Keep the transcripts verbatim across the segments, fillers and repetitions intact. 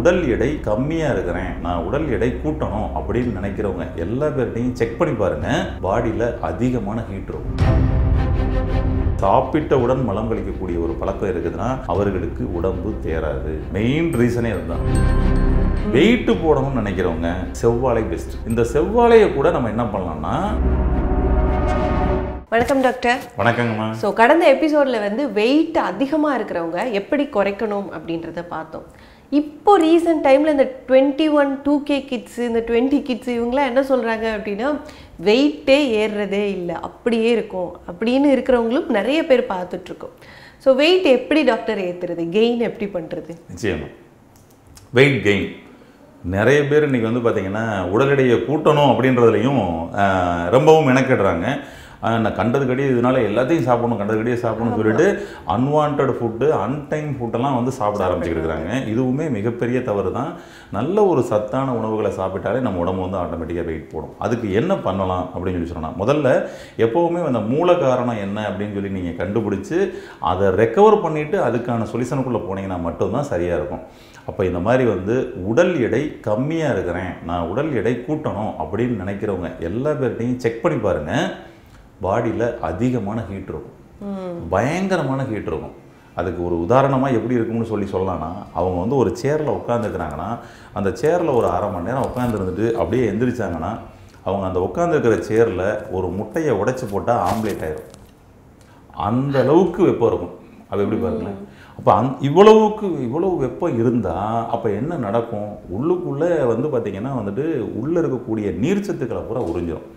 உடல் எடை கம்மியாக இருக்கிறேன், நான் உடல் எடை கூட்டணும் அப்படின்னு நினைக்கிறவங்க எல்லா பேர்ட்டையும் செக் பண்ணி பாருங்கள், பாடியில் அதிகமான ஹீட் இருக்கும். சாப்பிட்டவுடன் மலம் கழிக்கக்கூடிய ஒரு பழக்கம் இருக்குதுன்னா அவர்களுக்கு உடம்பு தேராது. மெயின் ரீசனே அதுதான். வெயிட்டு போடணும்னு நினைக்கிறவங்க செவ்வாழை பெஸ்ட். இந்த செவ்வாழையை கூட நம்ம என்ன பண்ணலாம்னா, வணக்கம் டாக்டர். வணக்கங்கம்மா. ஸோ கடந்த எபிசோடில் வந்து வெயிட் அதிகமாக இருக்கிறவங்க எப்படி குறைக்கணும் அப்படின்றத பார்த்தோம். இப்போ ரீசன்ட் டைமில் இந்த twenty one two K kids, இந்த டுவெண்ட்டி கிட்ஸு இவங்களாம் என்ன சொல்கிறாங்க அப்படின்னா, வெயிட்டே ஏறுறதே இல்லை, அப்படியே இருக்கும் அப்படின்னு இருக்கிறவங்களும் நிறைய பேர் பார்த்துட்ருக்கோம். ஸோ வெயிட் எப்படி டாக்டர் ஏற்றுறது, கெயின் எப்படி பண்ணுறது? நிச்சயமாக வெயிட் கெயின் நிறைய பேர் இன்றைக்கி வந்து பார்த்திங்கன்னா உடல் எடையை கூட்டணும் அப்படின்றதுலையும் ரொம்பவும் மெனக்கிடுறாங்க. நான் கண்டதுக்கடி இதனால எல்லாத்தையும் சாப்பிடணும், கண்டதுக்கடியே சாப்பிடணும்னு சொல்லிட்டு அன்வான்ட் ஃபுட்டு, அன்டைம் ஃபுட்டெல்லாம் வந்து சாப்பிட ஆரம்பிச்சுருக்கிறாங்க. இதுவுமே மிகப்பெரிய தவறு தான். நல்ல ஒரு சத்தான உணவுகளை சாப்பிட்டாலே நம்ம உடம்பு வந்து ஆட்டோமேட்டிக்காக வெயிட் போடும். அதுக்கு என்ன பண்ணலாம் அப்படின்னு சொல்லி சொன்னால், முதல்ல எப்போவுமே அந்த மூல காரணம் என்ன அப்படின்னு சொல்லி நீங்கள் கண்டுபிடிச்சி அதை ரெக்கவர் பண்ணிவிட்டு அதுக்கான சொல்யூஷனுக்குள்ளே போனீங்கன்னா மட்டும்தான் சரியாக இருக்கும். அப்போ இந்த மாதிரி வந்து உடல் எடை கம்மியாக இருக்கிறேன், நான் உடல் எடை கூட்டணும் அப்படின்னு நினைக்கிறவங்க எல்லா பேர்ட்டையும் செக் பண்ணி பாருங்கள், பாடியில் அதிகமான ஹீட் இருக்கும், பயங்கரமான ஹீட் இருக்கும். அதுக்கு ஒரு உதாரணமாக எப்படி இருக்கும்னு சொல்லி சொல்லலாம்னா, அவங்க வந்து ஒரு சேரில் உட்காந்துருக்குறாங்கன்னா அந்த சேரில் ஒரு அரை மணி நேரம் உட்காந்துருந்துட்டு அப்படியே எந்திரிச்சாங்கன்னா அவங்க அந்த உட்காந்துருக்கிற சேரில் ஒரு முட்டையை உடைச்சி போட்டால் ஆம்லேட் ஆயிடும். அந்த அளவுக்கு வெப்பம் இருக்கும். அது எப்படி பாருங்களேன். அப்போ அந் இவ்வளவுக்கு இவ்வளவு வெப்பம் இருந்தால் அப்போ என்ன நடக்கும், உள்ளுக்குள்ளே வந்து பார்த்திங்கன்னா வந்துட்டு உள்ளே இருக்கக்கூடிய நீர்ச்சத்துக்களை பூரா உறிஞ்சிடும்.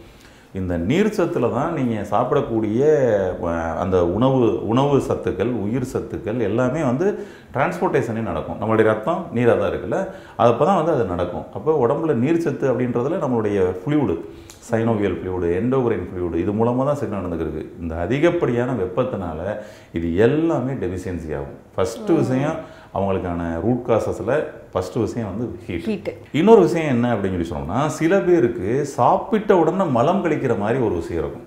இந்த நீர் சத்தில் தான் நீங்கள் சாப்பிடக்கூடிய அந்த உணவு உணவு சத்துக்கள், உயிர் சத்துக்கள் எல்லாமே வந்து டிரான்ஸ்போர்ட்டேஷனே நடக்கும். நம்மளுடைய ரத்தம் நீராக தான் இருக்குல்ல, அப்போ தான் வந்து அது நடக்கும். அப்போ உடம்புல நீர் சத்து அப்படின்றதுல நம்மளுடைய fluid, synovial fluid, endocrine fluid, இது மூலமாக தான் சிக்னல் நடந்துருக்கு. இந்த அதிகப்படியான வெப்பத்தினால இது எல்லாமே டெஃபிஷியன்சி ஆகும். ஃபஸ்ட்டு விஷயம் அவங்களுக்கான ரூட் காசஸில் ஃபஸ்ட்டு விஷயம் வந்து ஹீட். இன்னொரு விஷயம் என்ன அப்படின்னு சொல்லி சொன்னோம்னா, சில பேருக்கு சாப்பிட்ட உடனே மலம் கழிக்கிற மாதிரி ஒரு விஷயம் இருக்கும்.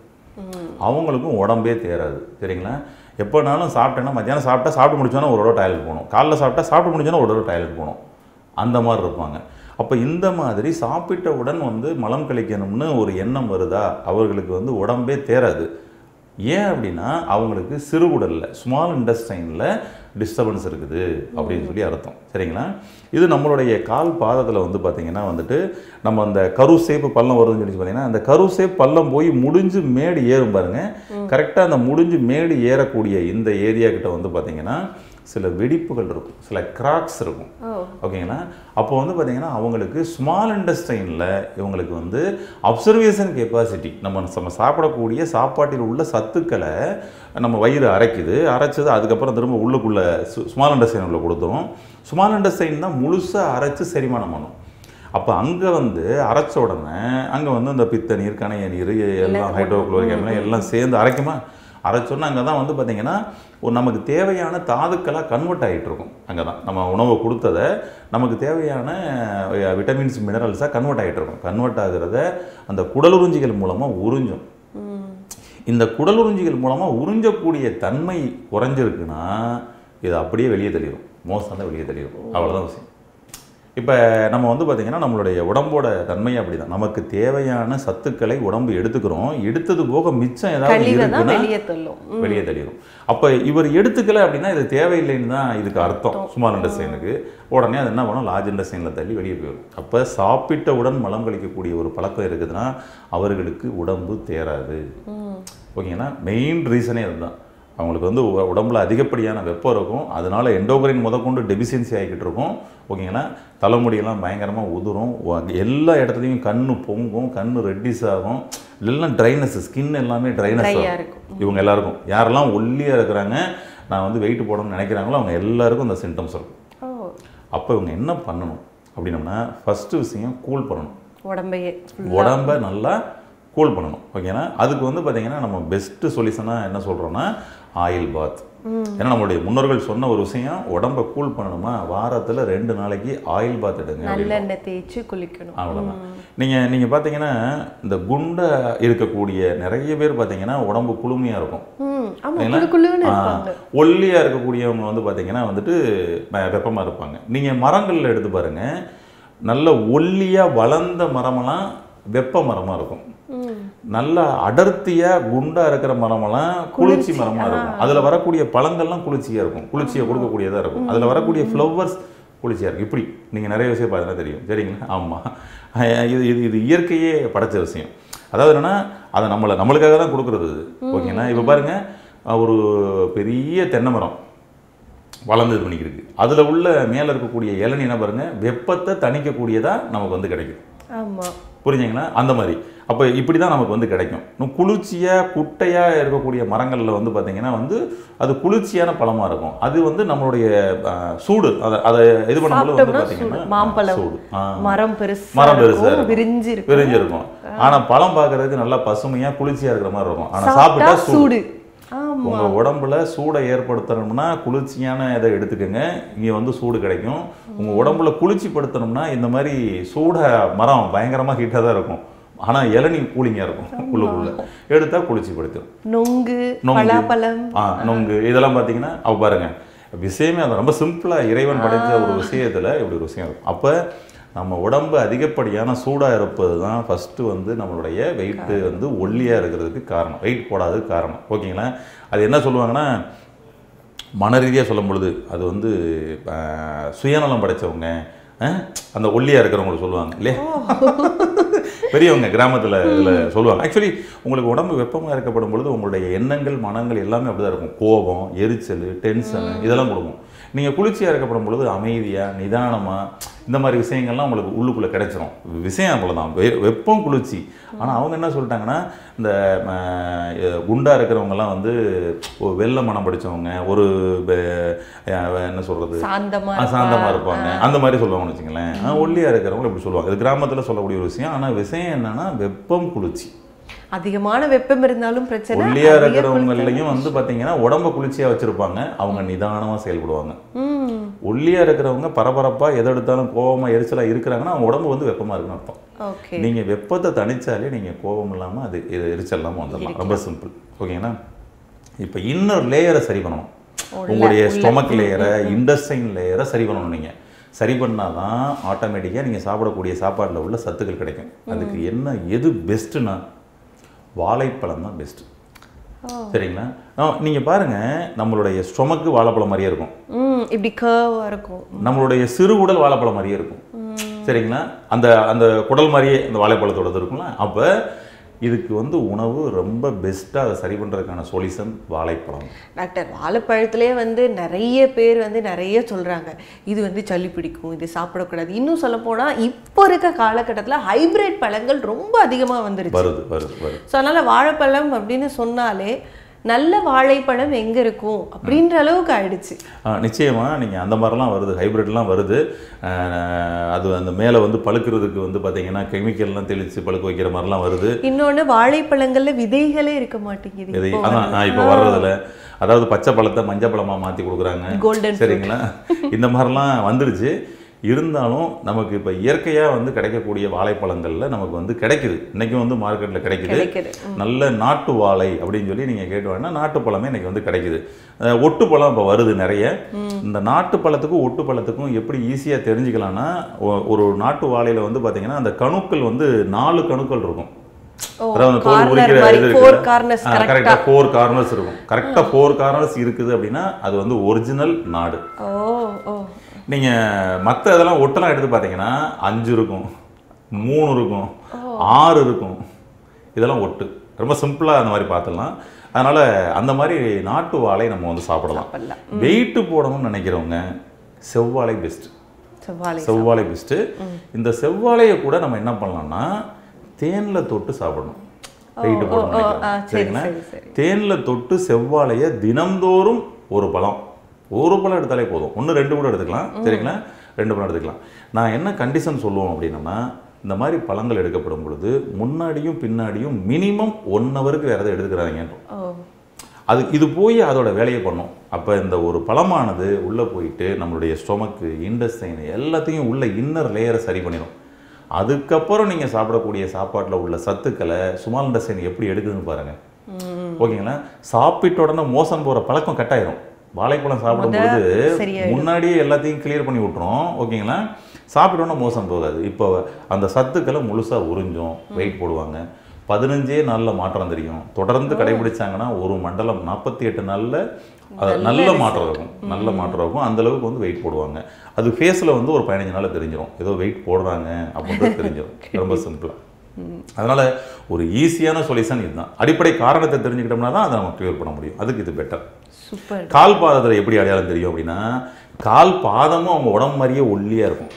அவங்களுக்கும் உடம்பே தேராது. சரிங்களா, எப்போனாலும் சாப்பிட்டேன்னா மத்தியானம் சாப்பிட்டா சாப்பிட்டு முடிச்சோன்னா ஒரு தடவை டாய்லெட் போகணும், காலைல சாப்பிட்டா சாப்பிட்டு முடிச்சோன்னா ஒரு தடவை டாய்லெட் போகணும், அந்த மாதிரி இருப்பாங்க. அப்போ இந்த மாதிரி சாப்பிட்டவுடன் வந்து மலம் கழிக்கணும்னு ஒரு எண்ணம் வருதா, அவர்களுக்கு வந்து உடம்பே தேராது. ஏன் அப்படின்னா அவங்களுக்கு சிறுகுடலில், ஸ்மால் இன்டஸ்டைனில் டிஸ்டர்பன்ஸ் இருக்குது அப்படின்னு சொல்லி அர்த்தம். சரிங்களா, இது நம்மளுடைய கால் பாதத்தில் வந்து பார்த்திங்கன்னா வந்துட்டு நம்ம அந்த கரு சேப்பு பள்ளம் வருதுன்னு சொல்லி பார்த்திங்கன்னா, அந்த கரு சேப்பு பள்ளம் போய் முடிஞ்சு மேடு ஏறும் பாருங்கள். கரெக்டாக அந்த முடிஞ்சு மேடு ஏறக்கூடிய இந்த ஏரியா கிட்ட வந்து பார்த்திங்கன்னா சில வெடிப்புகள் இருக்கும், சில கிராக்ஸ் இருக்கும். ஓகேங்களா, அப்போ வந்து பார்த்திங்கன்னா அவங்களுக்கு ஸ்மால் இன்டஸ்டைனில் இவங்களுக்கு வந்து அப்சர்வேஷன் கெப்பாசிட்டி, நம்ம நம்ம சாப்பிடக்கூடிய சாப்பாட்டில் உள்ள சத்துக்களை நம்ம வயிறு அரைக்குது, அரைச்சது அதுக்கப்புறம் திரும்ப உள்ளுக்குள்ளே ஸ்மால் இன்டஸ்டைன் உள்ள கொடுத்துரும். ஸ்மால் இன்டஸ்டைன் தான் முழுசாக அரைச்சி செரிமானம் பண்ணும். அப்போ அங்கே வந்து அரைச்ச உடனே அங்கே வந்து அந்த பித்த நீர், கணைய நீர் எல்லாம், ஹைட்ரோக்ளோரிக் எல்லாம் சேர்ந்து அரைக்குமா, அரைச்சோன்னா அங்கே தான் வந்து பார்த்திங்கன்னா ஒரு நமக்கு தேவையான தாதுக்களாக கன்வெர்ட் ஆகிட்ருக்கும். அங்கே தான் நம்ம உணவை கொடுத்ததை நமக்கு தேவையான விட்டமின்ஸ், மினரல்ஸாக கன்வெர்ட் ஆகிட்ருக்கும். கன்வெர்ட் ஆகிறத அந்த குடலுறிஞ்சிகள் மூலமாக உறிஞ்சும். இந்த குடலுறிஞ்சிகள் மூலமாக உறிஞ்சக்கூடிய தன்மை குறைஞ்சிருக்குன்னா இது அப்படியே வெளியே தெளியும், மோசம் தான் வெளியே தெளியும், அவ்வளோதான் விஷயம். இப்போ நம்ம வந்து பார்த்திங்கன்னா நம்மளுடைய உடம்போட தன்மையை அப்படி தான், நமக்கு தேவையான சத்துக்களை உடம்பு எடுத்துக்கிறோம், எடுத்தது போக மிச்சம் ஏதாவது வெளியே தெளியும். அப்போ இவர் எடுத்துக்கலை அப்படின்னா இது தேவையில்லைன்னு தான் இதுக்கு அர்த்தம். ஸ்மால் இன்டஸ்டைனுக்கு உடனே அது என்ன பண்ணணும், லார்ஜ் இன்டஸ்டைனில் தள்ளி வெளியே போயிடும். அப்போ சாப்பிட்டவுடன் மலம் கழிக்கக்கூடிய ஒரு பழக்கம் இருக்குதுன்னா அவர்களுக்கு உடம்பு தேராது. ஓகேங்களா, மெயின் ரீசனே அதுதான். அவங்களுக்கு வந்து உடம்புல அதிகப்படியான வெப்பம் இருக்கும், அதனால் எண்டோகிரைன் முதற்கொண்டு டெபிஷியன்சி ஆகிக்கிட்டு இருக்கும். ஓகேங்களா, தலைமுடியெல்லாம் பயங்கரமாக உதிரும், எல்லா இடத்துலையும் கண் பொங்கும், கண் ரெட்டிஸ் ஆகும், இல்லைன்னா ட்ரைனஸ், ஸ்கின் எல்லாமே ட்ரைனஸ் ஆகும். இவங்க எல்லாருக்கும் யாரெல்லாம் ஒல்லியாக இருக்கிறாங்க, நான் வந்து வெயிட் போடணும்னு நினைக்கிறாங்களோ அவங்க எல்லாருக்கும் இந்த சிம்டம்ஸ் இருக்கும். அப்போ இவங்க என்ன பண்ணணும் அப்படின்னம்னா, ஃபஸ்ட்டு விஷயம் கூல் பண்ணணும் உடம்பையே, உடம்பை நல்லா கூல் பண்ணணும். ஓகேனா, அதுக்கு வந்து பார்த்திங்கன்னா நம்ம பெஸ்ட்டு சொல்யூஷனாக என்ன சொல்கிறோன்னா ஆயில் பாத். ஏன்னா நம்மளுடைய முன்னோர்கள் சொன்ன ஒரு விஷயம், உடம்பை கூல் பண்ணணுமா, வாரத்தில் ரெண்டு நாளைக்கு ஆயில் பாத் எடுங்க, நல்லெண்ணெய் தேய்ச்சி குளிக்கணும், அவ்வளோதான். நீங்கள் நீங்கள் பார்த்தீங்கன்னா இந்த குண்டை இருக்கக்கூடிய நிறைய பேர் பார்த்திங்கன்னா உடம்பு குளுமையாக இருக்கும், ஒல்லியாக இருக்கக்கூடியவங்க வந்து பார்த்தீங்கன்னா வந்துட்டு வெப்பமாக இருப்பாங்க. நீங்கள் மரங்களில் எடுத்து பாருங்கள், நல்ல ஒல்லியாக வளர்ந்த மரமெல்லாம் வெப்ப மரமாக இருக்கும், நல்ல அடர்த்தியாக குண்டாக இருக்கிற மரமெல்லாம் குளிர்ச்சி மரமாக இருக்கும். அதில் வரக்கூடிய பழங்கள்லாம் குளிர்ச்சியாக இருக்கும், குளிர்ச்சியை கொடுக்கக்கூடியதாக இருக்கும். அதில் வரக்கூடிய ஃப்ளவர்ஸ் குளிர்ச்சியாக இருக்கும். இப்படி நீங்கள் நிறைய விஷயம் பார்த்தீங்கன்னா தெரியும். சரிங்களா? ஆமாம், இது இது இது இயற்கையே படைத்த விஷயம். அதாவது என்னென்னா அதை நம்மளை நம்மளுக்காக தான் கொடுக்குறது. ஓகேண்ணா, இப்போ பாருங்கள், ஒரு பெரிய தென்னை மரம் வளர்ந்து இது பண்ணிக்கிருக்கு, அதில் உள்ள மேலே இருக்கக்கூடிய இளநீ என்ன பாருங்கள், வெப்பத்தை தணிக்கக்கூடியதாக நமக்கு வந்து கிடைக்கும். ஆமாம், புரிஞ்சுங்களா? அந்த மாதிரி அப்போ இப்படி தான் நமக்கு வந்து கிடைக்கும். இன்னும் குளிர்ச்சியாக குட்டையாக இருக்கக்கூடிய மரங்களில் வந்து பார்த்திங்கன்னா வந்து அது குளிர்ச்சியான பழமாக இருக்கும். அது வந்து நம்மளுடைய சூடு அதை அதை இது பண்ணும்போது வந்து பார்த்திங்கன்னா மாம்பழம் சூடு மரம் பெருசு மரம் பெருசாக விரிஞ்சு விரிஞ்சிருக்கும். ஆனால் பழம் பார்க்குறதுக்கு நல்லா பசுமையாக குளிர்ச்சியாக இருக்கிற மாதிரி இருக்கும். ஆனால் சாப்பிட்டா சூடு. உங்கள் உடம்புல சூடை ஏற்படுத்தணும்னா குளிர்ச்சியான இதை எடுத்துக்கோங்க, இங்கே வந்து சூடு கிடைக்கும். உங்கள் உடம்புல குளிர்ச்சி படுத்தணும்னா இந்த மாதிரி சூட மரம் பயங்கரமாக ஹீட்டாக தான் இருக்கும். ஆனால் இளநீ கூலிங்காக இருக்கும், உள்ளுக்குள்ளே எடுத்தால் குளிர்ச்சி படுத்தும். நொங்கு ஆ நொங்கு இதெல்லாம் பார்த்தீங்கன்னா அவ பாருங்க விஷயமே அது ரொம்ப சிம்பிளாக இறைவன் படைத்த ஒரு விஷயத்தில் இப்படி ஒரு விஷயம் இருக்கும். அப்போ நம்ம உடம்பு அதிகப்படியான சூடாக இருப்பது தான் ஃபஸ்ட்டு வந்து நம்மளுடைய வெயிட்டு வந்து ஒல்லியாக இருக்கிறதுக்கு காரணம், வெயிட் போடாததுக்கு காரணம். ஓகேங்களா? அது என்ன சொல்லுவாங்கன்னா மன ரீதியாக சொல்லும் பொழுது அது வந்து சுயநலம் படைத்தவங்க அந்த ஒல்லியாக இருக்கிறவங்களை சொல்லுவாங்க இல்லையா, பெரியவங்க கிராமத்தில் இதில் சொல்லுவாங்க. ஆக்சுவலி உங்களுக்கு உடம்பு வெப்பமாக இருக்கப்படும் பொழுது உங்களுடைய எண்ணங்கள் மனங்கள் எல்லாமே அப்படி தான் இருக்கும். கோபம், எரிச்சல், டென்ஷன் இதெல்லாம் கொடுக்கும். நீங்கள் குளிர்ச்சியாக இருக்கப்படும் பொழுது அமைதியாக நிதானமாக இந்த மாதிரி விஷயங்கள்லாம் உங்களுக்கு உள்ளுக்குள்ளே கிடைச்சிரும். விஷயம் அவ்வளோதான், வெ வெப்பம் குளிர்ச்சி. ஆனால் அவங்க என்ன சொல்லிட்டாங்கன்னா இந்த குண்டாக இருக்கிறவங்கலாம் வந்து வெள்ளை மனம் படித்தவங்க ஒரு என்ன சொல்கிறது சாந்தமாக இருப்பாங்க அந்த மாதிரி சொல்லுவாங்கன்னு வச்சுங்களேன். ஒல்லியாக இருக்கிறவங்க இப்படி சொல்லுவாங்க. இது கிராமத்தில் சொல்லக்கூடிய ஒரு விஷயம். ஆனால் விஷயம் என்னென்னா வெப்பம் குளிர்ச்சி. அதிகமான வெப்பம் இருந்தாலும் பிரச்சனை. ஒல்லியாக இருக்கிறவங்களையும் வந்து பார்த்தீங்கன்னா உடம்பை குளிர்ச்சியாக வச்சுருப்பாங்க, அவங்க நிதானமாக செயல்படுவாங்க. ஒல்லியாக இருக்கிறவங்க பரபரப்பாக எதை எடுத்தாலும் கோபமாக எரிச்சலாக இருக்கிறாங்கன்னா அவங்க உடம்பு வந்து வெப்பமாக இருக்குன்னு அர்த்தம். நீங்கள் வெப்பத்தை தணிச்சாலே நீங்கள் கோபம் இல்லாமல் அது எரிச்சல் இல்லாமல் வந்துடலாம். ரொம்ப சிம்பிள். ஓகேங்களா? இப்போ இன்னொரு லேயரை சரி பண்ணணும். உங்களுடைய ஸ்டொமக் லேயரை, இன்டஸ்டைன் லேயரை சரி பண்ணணும். நீங்கள் சரி பண்ணால் தான் ஆட்டோமேட்டிக்காக நீங்கள் சாப்பிடக்கூடிய சாப்பாட்டில் உள்ள சத்துக்கள் கிடைக்கும். அதுக்கு என்ன எது பெஸ்ட்டுன்னா வாழைப்பழம் தான் பெஸ்ட்டு. சரிங்களா? நீங்கள் பாருங்கள், நம்மளுடைய ஸ்டொமக்கு வாழைப்பழம் மாதிரியே இருக்கும், இப்படி கர்வாக இருக்கும். நம்மளுடைய சிறு உடல் வாழைப்பழம் மாதிரியே இருக்கும். சரிங்களா? அந்த அந்த குடல் மாதிரியே அந்த வாழைப்பழத்தோடது இருக்கும்ல. அப்போ இதுக்கு வந்து உணவு ரொம்ப பெஸ்ட்டாக அதை சரி பண்ணுறதுக்கான சொல்யூஷன் வாழைப்பழம். டாக்டர், வாழைப்பழத்துலேயே வந்து நிறைய பேர் வந்து நிறைய சொல்கிறாங்க, இது வந்து சளி பிடிக்கும், இது சாப்பிடக்கூடாது. இன்னும் சொல்லப்போனால் இப்போ இருக்க காலகட்டத்தில் ஹைப்ரிட் பழங்கள் ரொம்ப அதிகமாக வந்துருச்சு, வருது வருது வருது. ஸோ அதனால் வாழைப்பழம் அப்படின்னு சொன்னாலே நல்ல வாழைப்பழம் எங்கே இருக்கும் அப்படின்ற அளவுக்கு ஆயிடுச்சு. நிச்சயமாக நீங்கள் அந்த மாதிரிலாம் வருது, ஹைப்ரிட்லாம் வருது. அது அந்த மேலே வந்து பழுக்கிறதுக்கு வந்து பார்த்தீங்கன்னா கெமிக்கல்லாம் தெளித்து பழுக்க வைக்கிற மாதிரிலாம் வருது. இன்னொன்று வாழைப்பழங்களில் விதைகளே இருக்க மாட்டேங்குது. விதை அதான் நான் இப்போ வர்றதில்ல. அதாவது பச்சை பழத்தை மஞ்சள் பழமாக மாற்றி கொடுக்குறாங்க. கோல்டன். சரிங்களா? இந்த மாதிரிலாம் வந்துடுச்சு. இருந்தாலும் நமக்கு இப்போ இயற்கையாக வந்து கிடைக்கக்கூடிய வாழைப்பழங்களில் நமக்கு வந்து கிடைக்குது. இன்றைக்கும் வந்து மார்க்கெட்டில் கிடைக்குது நல்ல நாட்டு வாழை அப்படின்னு சொல்லி நீங்கள் கேட்டுவாங்கன்னா நாட்டு பழமே இன்றைக்கி வந்து கிடைக்குது. ஒட்டு பழம் இப்போ வருது நிறைய. இந்த நாட்டு பழத்துக்கும் ஒட்டு பழத்துக்கும் எப்படி ஈஸியாக தெரிஞ்சுக்கலான்னா, ஒரு நாட்டு வாழையில் வந்து பார்த்திங்கன்னா அந்த கணுக்கள் வந்து நாலு கணுக்கள் இருக்கும். அதாவது தோல் உரிக்கிற கரெக்டாக ஃபோர் கார்னர்ஸ் இருக்கும். கரெக்டாக ஃபோர் கார்னர்ஸ் இருக்குது அப்படின்னா அது வந்து ஒரிஜினல் நாடு. நீங்கள் மற்ற இதெல்லாம் ஒட்டெல்லாம் எடுத்து பார்த்தீங்கன்னா அஞ்சு இருக்கும், மூணு இருக்கும், ஆறு இருக்கும். இதெல்லாம் ஒட்டு. ரொம்ப சிம்பிளாக அந்த மாதிரி பார்த்துடலாம். அதனால் அந்த மாதிரி நாட்டு வாழை நம்ம வந்து சாப்பிடலாம். வெயிட்டு போடணும்னு நினைக்கிறவங்க செவ்வாழை பெஸ்ட்டு. செவ்வாழை பெஸ்ட்டு. இந்த செவ்வாழையை கூட நம்ம என்ன பண்ணலாம்னா தேனில் தொட்டு சாப்பிடணும். வெயிட்டு போடணும். சரிங்களா? தேனில் தொட்டு செவ்வாழையை தினம்தோறும் ஒரு பழம் ஒரு பழம் எடுத்தாலே போதும். ஒன்று ரெண்டு கூட எடுத்துக்கலாம். சரிங்களா? ரெண்டு பழம் எடுத்துக்கலாம். நான் என்ன கண்டிஷன் சொல்லுவோம் அப்படின்னா, இந்த மாதிரி பழங்கள் எடுக்கப்படும் பொழுது முன்னாடியும் பின்னாடியும் மினிமம் ஒன் ஹவருக்கு வேறு எதை எடுத்துக்கிறாங்கன்றோம். அது இது போய் அதோட வேலையை பண்ணும். அப்போ இந்த ஒரு பழமானது உள்ளே போயிட்டு நம்மளுடைய ஸ்டொமக்கு, இன்டஸ்டைன் எல்லாத்தையும் உள்ள இன்னர் லேயரை சரி பண்ணிடும். அதுக்கப்புறம் நீங்கள் சாப்பிடக்கூடிய சாப்பாட்டில் உள்ள சத்துக்களை சுமால் இன்டஸ்டைன் எப்படி எடுக்குதுன்னு பாருங்கள். ஓகேங்களா. சாப்பிட்ட உடனே மோஷன் போகிற பழக்கம் கட் ஆயிரும். வாழைப்பழம் சாப்பிடும்போது முன்னாடியே எல்லாத்தையும் கிளியர் பண்ணி விட்டுரும். ஓகேங்களா. சாப்பிட்டோன்னா மோசம் போகாது. இப்போ அந்த சத்துக்களை முழுசாக உறிஞ்சும், வெயிட் போடுவாங்க. பதினஞ்சே நாளில் மாற்றம் தெரியும். தொடர்ந்து கடைபிடிச்சாங்கன்னா ஒரு மண்டலம் நாற்பத்தி எட்டு நாளில் நல்ல மாற்றம் இருக்கும். நல்ல மாற்றம் இருக்கும். அந்தளவுக்கு வந்து வெயிட் போடுவாங்க. அது ஃபேஸில் வந்து ஒரு பதினஞ்சு நாளில் தெரிஞ்சிடும், ஏதோ வெயிட் போடுறாங்க அப்படின்றது தெரிஞ்சிடும். ரொம்ப சிம்பிளாக. அதனால் ஒரு ஈஸியான சொல்யூஷன் இதுதான். அடிப்படை காரணத்தை தெரிஞ்சுக்கிட்டோம்னா தான் அதை நம்ம கிளியர் பண்ண முடியும். அதுக்கு இது பெட்டர். சூப்பர். கால் பாதத்தில் எப்படி அடையாளம் தெரியும் அப்படின்னா, கால் பாதமும் அவங்க உடம்பு மாதிரியே ஒல்லியாக இருக்கும்.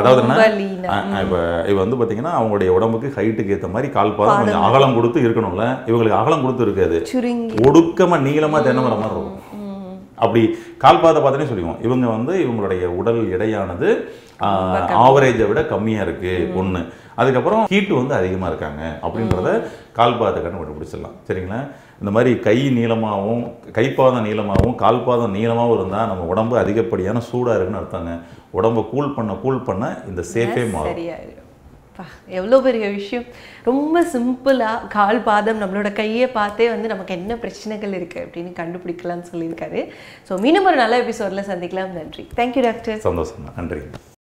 அதாவது இப்போ இப்போ வந்து பார்த்தீங்கன்னா அவங்களுடைய உடம்புக்கு ஹைட்டுக்கு ஏற்ற மாதிரி கால் பாதம் கொஞ்சம் அகலம் கொடுத்து இருக்கணும்ல. இவங்களுக்கு அகலம் கொடுத்து இருக்காது, ஒடுக்கமாக நீளமாக தென்னை மரம் மாதிரி இருக்கும். அப்படி கால் பாதத்தை பார்த்தோன்னே சொல்லிக்குவோம், இவங்க வந்து இவங்களுடைய உடல் எடையானது ஆவரேஜை விட கம்மியாக இருக்குது ஒன்று. அதுக்கப்புறம் ஹீட்டு வந்து அதிகமாக இருக்காங்க அப்படின்றத கால் பாதத்தை கண்டு கண்டுபிடிச்சிடலாம். சரிங்களா. இந்த மாதிரி கை நீளமாகவும் கைப்பாதம் நீளமாகவும் கால்பாதம் நீளமாகவும் இருந்தால் நம்ம உடம்பு அதிகப்படியான சூடாக இருக்குன்னு அர்த்தாங்க. உடம்பை கூல் பண்ண கூல் பண்ண இந்த சேஃபே மாறும். எவ்வளோ பெரிய விஷயம். ரொம்ப சிம்பிளாக கால் பாதம் நம்மளோட கையை பார்த்தே வந்து நமக்கு என்ன பிரச்சனைகள் இருக்குது அப்படின்னு கண்டுபிடிக்கலாம்னு சொல்லியிருக்காரு. ஸோ மீண்டும் ஒரு நல்ல எபிசோடில் சந்திக்கலாம். நன்றி. Thank you doctor. சந்தோஷம். நன்றி.